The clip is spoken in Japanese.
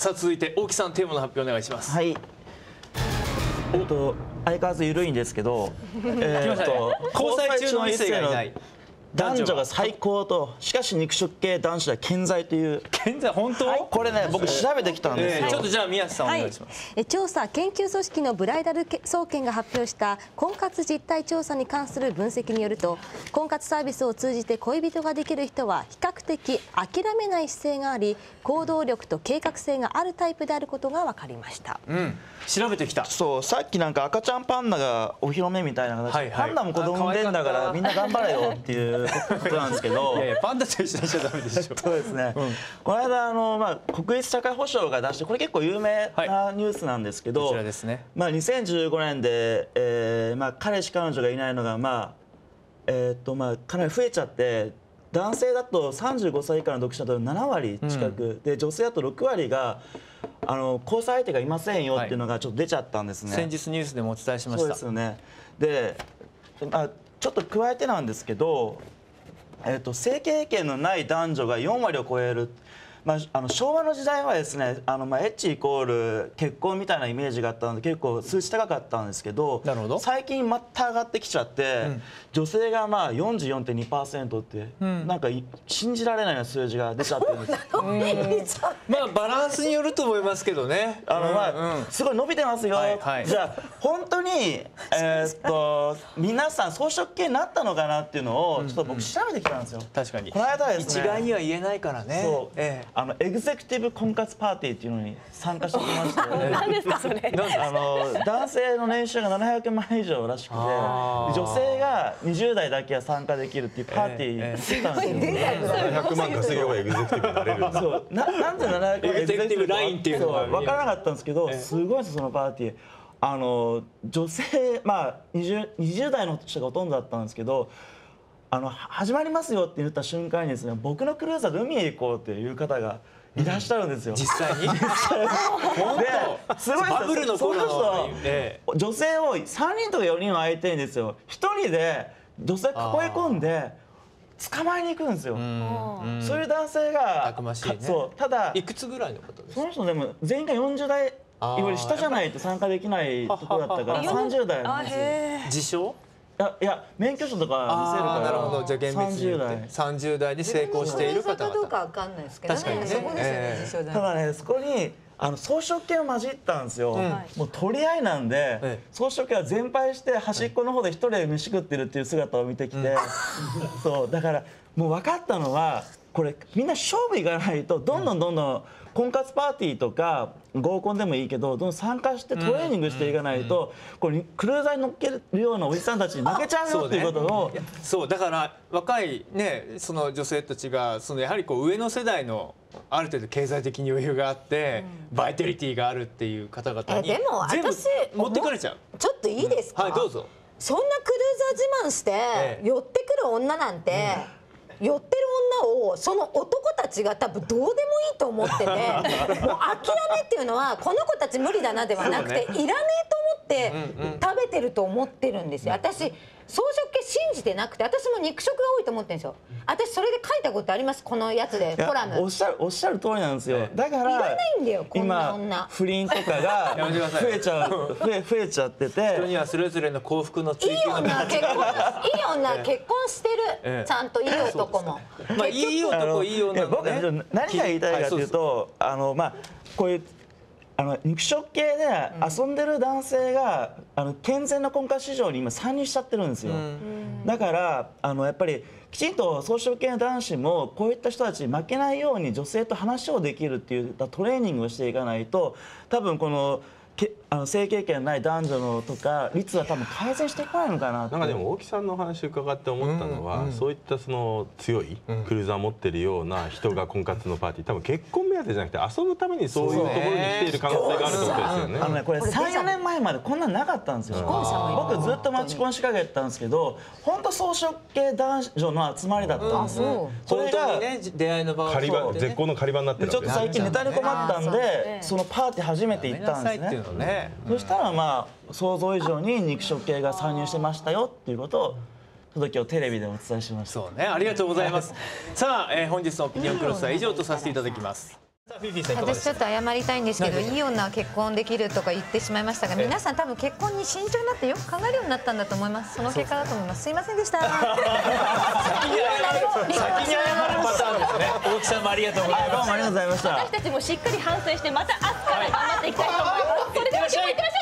さあ続いて大木さん、テーマの発表お願いします。はい。相変わらず緩いんですけど、交際中の異性の男女が最高と、しかし肉食系男子は健在という。健在、本当？はい、これね、僕調べてきたんですよ。ちょっとじゃあ宮下さんお願いします。はい、調査研究組織のブライダル総研が発表した婚活実態調査に関する分析によると、婚活サービスを通じて恋人ができる人は比較的諦めない姿勢があり、行動力と計画性があるタイプであることが分かりました。うん、調べてきた。そう、さっきなんか赤ちゃんパンダがお披露目みたいな話、はい、パンダも子供でんだからみんな頑張れよっていう。ことなんですけど、いやいやパンダと一緒にしちゃダメでしょ。そうですね。うん、この間国立社会保障が出して、これ結構有名なニュースなんですけど、はい、こちらですね。2015年で、彼氏彼女がいないのがかなり増えちゃって、男性だと35歳以下の読者だと7割近く、うん、で女性だと6割が交際相手がいませんよっていうのがちょっと出ちゃったんですね。先日ニュースでもお伝えしました。そうですよね。で、ちょっと加えてなんですけど、性経験のない男女が4割を超える、昭和の時代はですね、エッチイコール結婚みたいなイメージがあったので結構数値高かったんですけど、最近また上がってきちゃって、うん、女性が44.2% って、うん、なんか信じられないような数字が出ちゃってるんです。バランスによると思いますけどね。すごい伸びてますよ。はいはい、じゃあ本当に皆さん草食系になったのかなっていうのをちょっと僕調べてきたんですよ。確かに。この間ですね。一概には言えないからね。そう。エグゼクティブ婚活パーティーっていうのに参加してきまして、何ですかそれ。男性の年収が700万以上らしくて、女性が20代だけは参加できるっていうパーティーしてたんですよ。700万稼げばエグゼクティブになれる。そう、なんで700万エグゼクティブラインっていうのは分からなかったんですけど、すごいですそのパーティー。女性20代の人がほとんどだったんですけど。始まりますよって言った瞬間にですね、僕のクルーザーで海へ行こうっていう方がいらっしゃるんですよ。実際に。すごいバブルの頃の女性を3人とか4人を相手にですよ、1人で女性囲い込んで捕まえに行くんですよ。そういう男性がたくましいね。ただいくつぐらいのことですか。その人でも全員が40代より下じゃないと参加できないとこだったから30代なんです。自称？いや、免許証とか見せるから。なるほど。じゃあ厳密に30代で成功している方々どうかわかんないですけどね。ただね、そこに草食系を混じったんですよ。もう取り合いなんで、草食系は全敗して端っこの方で一人で飯食ってるっていう姿を見てきて、そうだからもう分かったのは、これみんな勝負いかないとどんどん婚活パーティーとか合コンでもいいけど、どんどん参加してトレーニングしていかないと、これクルーザーに乗っけるようなおじさんたちに負けちゃうよっていうことを。そうだから若いね、その女性たちがやはりこう上の世代のある程度経済的に余裕があってバイタリティがあるっていう方々に全部持ってかれちゃう。ちょっといいですか。はい、どうぞ。そんなクルーザー自慢して寄ってくる女なんて。寄ってる女をその男たちが多分どうでもいいと思ってて、もう諦めっていうのはこの子たち無理だなではなくて、いらねえと思って食べてると思ってるんですよ。私草食系信じてなくて、私も肉食が多いと思ってるんですよ。私それで書いたことあります、このやつでコラム。おっしゃる通りなんですよ。だからいらないんだよこんな女。不倫とかが増えちゃってて、人にはそれぞれの幸福の追求が。いい女結婚してる、ちゃんといい男も。いい男いい女。僕何が言いたいかというと、こういう。肉食系で遊んでる男性が健全な婚活市場に今参入しちゃってるんですよ。だからやっぱりきちんと草食系の男子もこういった人たちに負けないように女性と話をできるっていうトレーニングをしていかないと、多分この性経験ない男女のとか率は多分改善してこないのかなって。なんかでも大木さんのお話伺って思ったのは、そういった強いクルーザー持ってるような人が婚活のパーティー、多分結婚目当てじゃなくて遊ぶためにそういうところに来ている可能性があるってことですよね。これ3、4年前までこんなのなかったんですよ。僕ずっとマチコン仕掛けてたんですけど、本当草食系男女の集まりだったんですね。それが出会いの場を絶好の狩り場になってる。ちょっと最近ネタに困ったんで、そのパーティー初めて行ったんですね。そしたら想像以上に肉食系が参入してましたよっていうことを今日テレビでお伝えしました。そうね、ありがとうございます。さあ、本日のオピニオンクロスは以上とさせていただきます。私ちょっと謝りたいんですけど、いい女は結婚できるとか言ってしまいましたが、皆さん多分結婚に慎重になってよく考えるようになったんだと思います。その結果だと思います。すいませんでした。先に謝るパターンですね。大木さんもありがとうございました。私たちもしっかり反省して、また明日から頑張っていきたいと思います。それでは今日もいってらっしゃい。